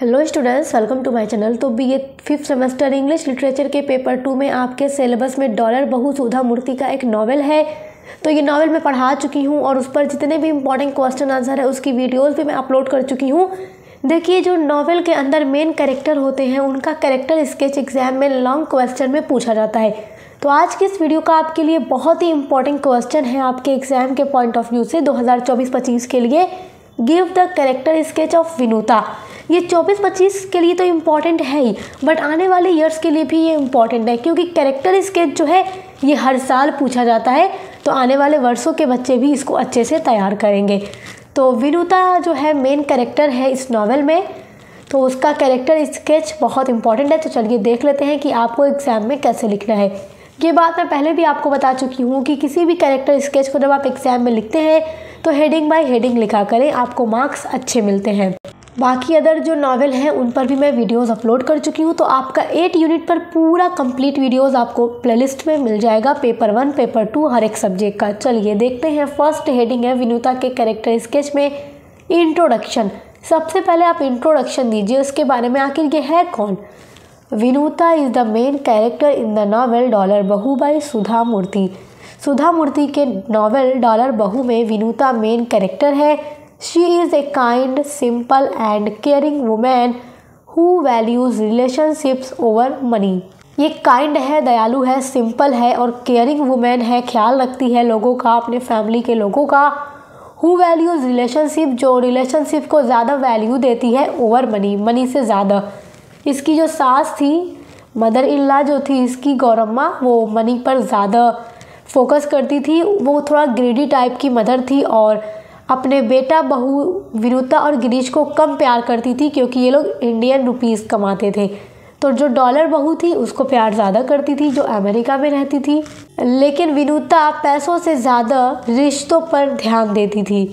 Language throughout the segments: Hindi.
Hello students, welcome to my channel. तो B A fifth semester English literature के पेपर टू में आपके सिलेबस में डॉलर बहू सुधा मूर्ति का एक नॉवेल है। तो ये नॉवेल मैं पढ़ा चुकी हूँ और उस पर जितने भी इंपॉर्टेंट क्वेश्चन आंसर है उसकी वीडियोज़ भी मैं अपलोड कर चुकी हूँ। देखिए, जो नॉवेल के अंदर मेन कैरेक्टर होते हैं उनका कैरेक्टर स्केच एग्जाम में लॉन्ग क्वेश्चन में पूछा जाता है। तो आज की इस वीडियो का आपके लिए बहुत ही इंपॉर्टेंट क्वेश्चन है आपके एग्जाम के पॉइंट ऑफ व्यू से 2024-25 के लिए। Give the character sketch of Vinuta. ये 24-25 के लिए तो इम्पॉर्टेंट है ही, बट आने वाले ईयर्स के लिए भी ये इम्पॉर्टेंट है, क्योंकि कैरेक्टर स्केच जो है ये हर साल पूछा जाता है। तो आने वाले वर्षों के बच्चे भी इसको अच्छे से तैयार करेंगे। तो विनुता जो है मेन कैरेक्टर है इस नॉवेल में, तो उसका कैरेक्टर स्केच बहुत इंपॉर्टेंट है। तो चलिए देख लेते हैं कि आपको एग्ज़ाम में कैसे लिखना है। ये बात मैं पहले भी आपको बता चुकी हूँ कि किसी भी कैरेक्टर स्केच को जब आप एग्ज़ाम में लिखते हैं तो हेडिंग बाय हेडिंग लिखा करें, आपको मार्क्स अच्छे मिलते हैं। बाकी अदर जो नॉवेल हैं उन पर भी मैं वीडियोस अपलोड कर चुकी हूँ, तो आपका 8 यूनिट पर पूरा कंप्लीट वीडियोस आपको प्लेलिस्ट में मिल जाएगा, पेपर 1 पेपर 2 हर एक सब्जेक्ट का। चलिए देखते हैं। फर्स्ट हेडिंग है विनुता के कैरेक्टर स्केच में इंट्रोडक्शन। सबसे पहले आप इंट्रोडक्शन दीजिए उसके बारे में, आखिर ये है कौन। Vinuta is the main character in the novel dollar Bahu by Sudha Murthy. Sudha Murthy के नॉवेल डॉलर बहू में विनुता मेन कैरेक्टर है। She is a kind, simple and caring women who values relationships over money. ये काइंड है, दयालु है, सिंपल है और केयरिंग वुमेन है, ख्याल रखती है लोगों का, अपने फैमिली के लोगों का। हु वैल्यूज़ रिलेशनशिप, जो रिलेशनशिप को ज़्यादा वैल्यू देती है ओवर मनी, मनी से ज़्यादा। इसकी जो सास थी, मदर इन लॉ जो थी इसकी गौरम्मा, वो मनी पर ज़्यादा फोकस करती थी। वो थोड़ा ग्रीडी टाइप की मदर थी और अपने बेटा बहू विनुता और गिरीश को कम प्यार करती थी, क्योंकि ये लोग इंडियन रुपीस कमाते थे। तो जो डॉलर बहू थी उसको प्यार ज़्यादा करती थी, जो अमेरिका में रहती थी। लेकिन विनुता पैसों से ज़्यादा रिश्तों पर ध्यान देती थी।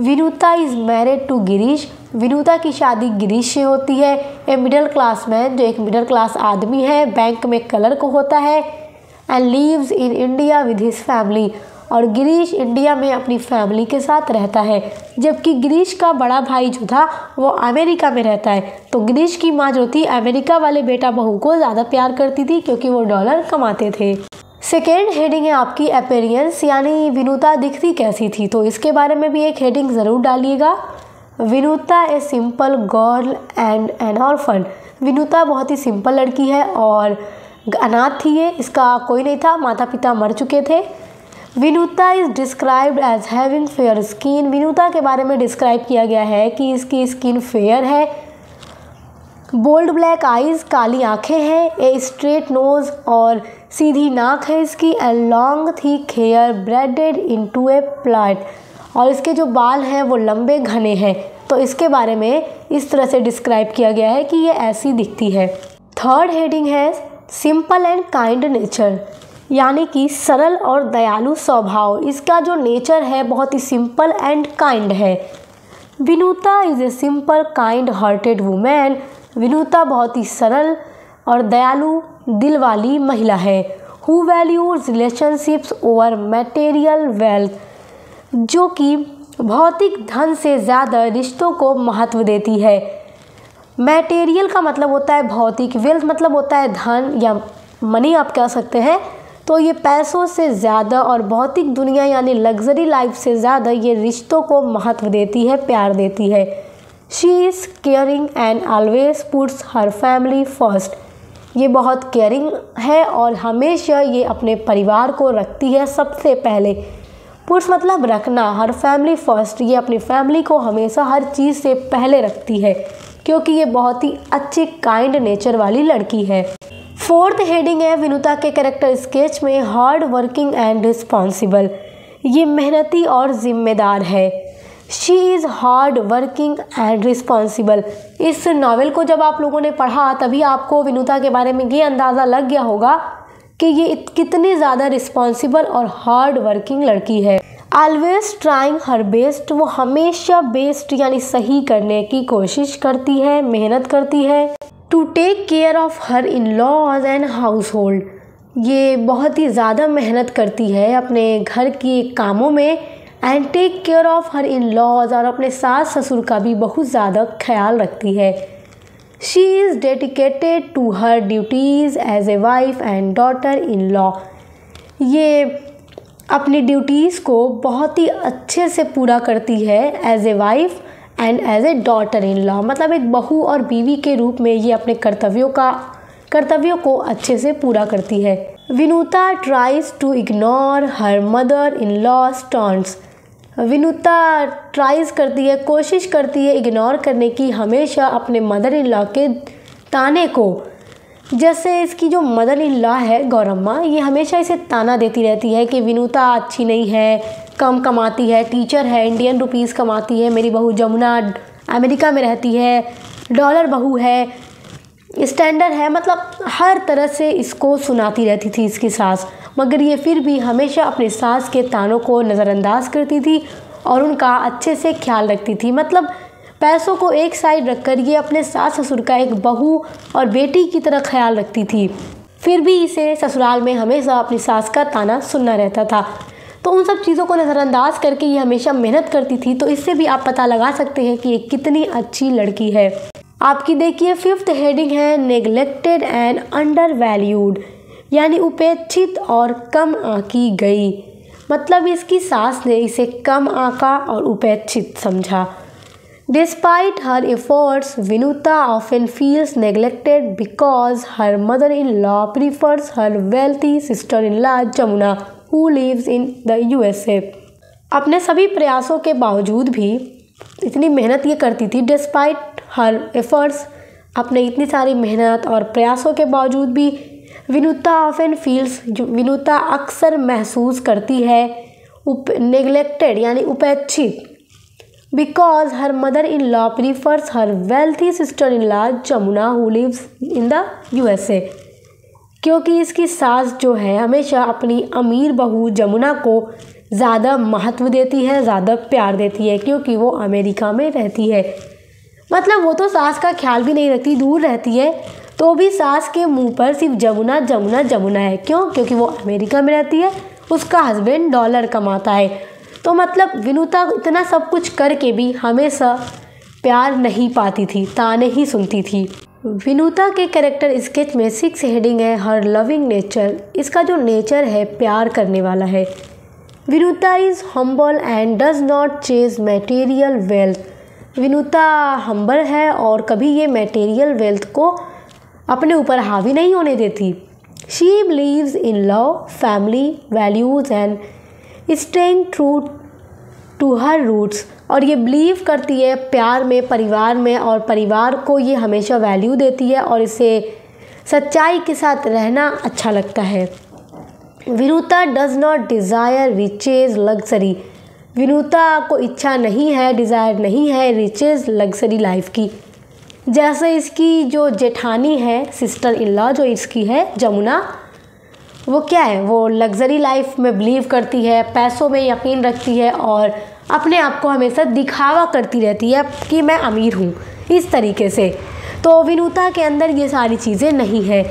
Vinuta is married to Girish. Vinuta की शादी गिरीश से होती है, ए मिडिल क्लास मैन, जो एक मिडिल क्लास आदमी है, बैंक में क्लर्क को होता है। And lives in India with his family, और गिरीश इंडिया में अपनी फैमिली के साथ रहता है। जबकि गिरीश का बड़ा भाई जो था वो अमेरिका में रहता है। तो गिरीश की माँ जो थी अमेरिका वाले बेटा बहू को ज़्यादा प्यार करती थी, क्योंकि वो डॉलर कमाते थे। सेकेंड हेडिंग है आपकी अपीयरेंस, यानी विनुता दिखती कैसी थी। तो इसके बारे में भी एक हेडिंग ज़रूर डालिएगा। Vinuta a simple girl and an orphan. Vinuta बहुत ही सिंपल लड़की है और अनाथ थी ये, इसका कोई नहीं था, माता पिता मर चुके थे। Vinuta is described as having fair skin. Vinuta के बारे में डिस्क्राइब किया गया है कि इसकी स्किन फेयर है। बोल्ड ब्लैक आइज़, काली आँखें हैं। ए स्ट्रेट नोज़, और सीधी नाक है इसकी। And long thick hair braided into a plait, और इसके जो बाल हैं वो लंबे घने हैं। तो इसके बारे में इस तरह से डिस्क्राइब किया गया है कि ये ऐसी दिखती है। थर्ड हेडिंग है सिंपल एंड काइंड नेचर, यानी कि सरल और दयालु स्वभाव। इसका जो नेचर है बहुत ही सिंपल एंड काइंड है। Vinuta is a simple kind hearted women. Vinuta बहुत ही सरल और दयालु दिल वाली महिला है। Who values relationships over material wealth, जो कि भौतिक धन से ज़्यादा रिश्तों को महत्व देती है। मटेरियल का मतलब होता है भौतिक, वेल्थ मतलब होता है धन या मनी आप कह सकते हैं। तो ये पैसों से ज़्यादा और भौतिक दुनिया यानी लग्जरी लाइफ से ज़्यादा ये रिश्तों को महत्व देती है, प्यार देती है। She is caring and always puts her family first. ये बहुत केयरिंग है और हमेशा ये अपने परिवार को रखती है सबसे पहले। पुट्स मतलब रखना, हर फैमिली फर्स्ट, ये अपनी फैमिली को हमेशा हर चीज़ से पहले रखती है, क्योंकि ये बहुत ही अच्छी काइंड नेचर वाली लड़की है। फोर्थ हेडिंग है विनुता के कैरेक्टर स्केच में हार्ड वर्किंग एंड रिस्पॉन्सिबल। ये मेहनती और ज़िम्मेदार है। She is hard working and responsible. इस नॉवेल को जब आप लोगों ने पढ़ा तभी आपको विनुता के बारे में ये अंदाज़ा लग गया होगा कि ये कितनी ज़्यादा रिस्पॉन्सिबल और हार्ड वर्किंग लड़की है। ऑलवेज ट्राइंग हर बेस्ट, वो हमेशा बेस्ट यानी सही करने की कोशिश करती है, मेहनत करती है। To take care of her in laws and household, ये बहुत ही ज़्यादा मेहनत करती है अपने घर के कामों में। And take care of her in laws, और अपने सास ससुर का भी बहुत ज़्यादा ख्याल रखती है। She is dedicated to her duties as a wife and daughter-in-law. ये अपनी duties को बहुत ही अच्छे से पूरा करती है as a wife and as a daughter-in-law. मतलब एक बहू और बीवी के रूप में ये अपने कर्तव्यों को अच्छे से पूरा करती है. Vinuta tries to ignore her mother-in-law's taunts. Vinuta कोशिश करती है इग्नोर करने की हमेशा अपने मदर इन लॉ के ताने को. जैसे इसकी जो मदर इन लॉ है गौरम्मा, ये हमेशा इसे ताना देती रहती है कि विनुता अच्छी नहीं है, कम कमाती है, टीचर है, इंडियन रुपीस कमाती है, मेरी बहू जमुना अमेरिका में रहती है, डॉलर बहू है, स्टैंडर्ड है. मतलब हर तरह से इसको सुनाती रहती थी इसकी सास, मगर ये फिर भी हमेशा अपने सास के तानों को नज़रअंदाज करती थी और उनका अच्छे से ख्याल रखती थी. मतलब पैसों को एक साइड रखकर ये अपने सास ससुर का एक बहू और बेटी की तरह ख्याल रखती थी. फिर भी इसे ससुराल में हमेशा अपनी सास का ताना सुनना रहता था, तो उन सब चीज़ों को नज़रअंदाज करके ये हमेशा मेहनत करती थी. तो इससे भी आप पता लगा सकते हैं कि ये कितनी अच्छी लड़की है. आपकी देखिए 5th हेडिंग है नेगलेक्टेड एंड अंडरवैल्यूड, यानी उपेक्षित और कम आंकी गई. मतलब इसकी सास ने इसे कम आंका और उपेक्षित समझा. Despite her efforts Vinuta often feels neglected because her mother in law prefers her wealthy sister in law Jamuna who lives in the USA. अपने सभी प्रयासों के बावजूद भी इतनी मेहनत ये करती थी. डिस्पाइट हर एफर्ट्स, अपने इतनी सारी मेहनत और प्रयासों के बावजूद भी विनुता ऑफन फील्स, विनुता अक्सर महसूस करती है नेगलेक्टेड यानी उपेक्षित. Because her mother in law prefers her wealthy sister in law Jamuna who lives in the USA. क्योंकि इसकी सास जो है हमेशा अपनी अमीर बहू जमुना को ज़्यादा महत्व देती है, ज़्यादा प्यार देती है, क्योंकि वो अमेरिका में रहती है. मतलब वो तो सास का ख्याल भी नहीं रखती, दूर रहती है, तो भी सास के मुंह पर सिर्फ जमुना जमुना जमुना है. क्यों? क्योंकि वो अमेरिका में रहती है, उसका हस्बैंड डॉलर कमाता है. तो मतलब विनुता इतना सब कुछ करके भी हमेशा प्यार नहीं पाती थी, ताने ही सुनती थी. विनुता के कैरेक्टर स्केच में 6th हेडिंग है हर लविंग नेचर. इसका जो नेचर है प्यार करने वाला है. Vinuta is humble and does not chase material wealth. Vinuta humble है और कभी ये मटेरियल वेल्थ को अपने ऊपर हावी नहीं होने देती. She believes in love family values and staying true to her roots. और ये बिलीव करती है प्यार में, परिवार में, और परिवार को ये हमेशा वैल्यू देती है और इसे सच्चाई के साथ रहना अच्छा लगता है. Vinuta does not desire riches luxury. Vinuta को इच्छा नहीं है, डिज़ायर नहीं है रिचेज लग्जरी लाइफ की. जैसे इसकी जो जेठानी है, सिस्टर इन लॉ जो इसकी है जमुना, वो क्या है, वो लग्जरी लाइफ में बिलीव करती है, पैसों में यकीन रखती है और अपने आप को हमेशा दिखावा करती रहती है कि मैं अमीर हूँ इस तरीके से. तो विनुता के अंदर ये सारी चीज़ें नहीं है.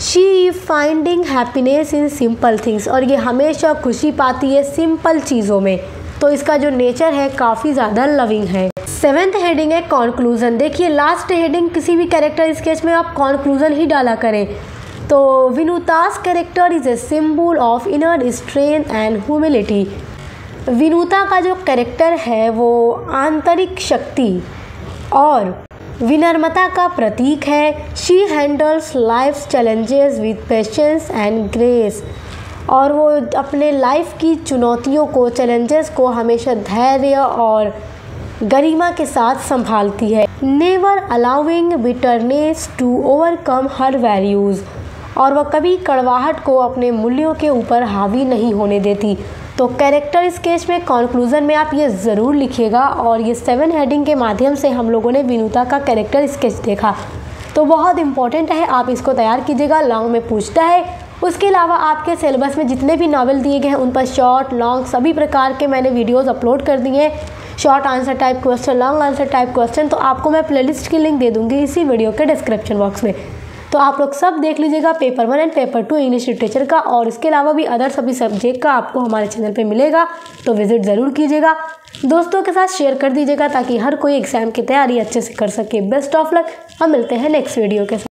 She finding happiness in simple things. और ये हमेशा खुशी पाती है सिंपल चीज़ों में. तो इसका जो नेचर है काफ़ी ज़्यादा लविंग है. 7th हेडिंग है कॉन्क्लूज़न. देखिए लास्ट हेडिंग किसी भी कैरेक्टर स्केच में आप कॉन्क्लूज़न ही डाला करें. तो Vinuta's character is a symbol of inner strength and humility. Vinuta का जो कैरेक्टर है वो आंतरिक शक्ति और विनम्रता का प्रतीक है. She handles life's challenges with patience and grace. और वो अपने लाइफ की चुनौतियों को, चैलेंजेस को हमेशा धैर्य और गरिमा के साथ संभालती है. Never allowing bitterness to overcome her values. और वह कभी कड़वाहट को अपने मूल्यों के ऊपर हावी नहीं होने देती. तो कैरेक्टर स्केच में कॉन्क्लूज़न में आप ये ज़रूर लिखिएगा. और ये 7 हेडिंग के माध्यम से हम लोगों ने विनुता का कैरेक्टर स्केच देखा. तो बहुत इंपॉर्टेंट है, आप इसको तैयार कीजिएगा. लॉन्ग में पूछता है. उसके अलावा आपके सिलेबस में जितने भी नॉवेल दिए गए हैं उन पर शॉर्ट, लॉन्ग सभी प्रकार के मैंने वीडियोस अपलोड कर दिए हैं. Short answer type question, long answer type question. तो आपको मैं प्लेलिस्ट की लिंक दे दूंगी इसी वीडियो के डिस्क्रिप्शन बॉक्स में. तो आप लोग सब देख लीजिएगा. Paper 1 and paper 2 English literature का और इसके अलावा भी अदर सभी सब्जेक्ट का आपको हमारे चैनल पर मिलेगा. तो विजिट ज़रूर कीजिएगा. दोस्तों के साथ शेयर कर दीजिएगा ताकि हर कोई एग्जाम की तैयारी अच्छे से कर सके। बेस्ट ऑफ लक, हम मिलते हैं नेक्स्ट वीडियो के साथ।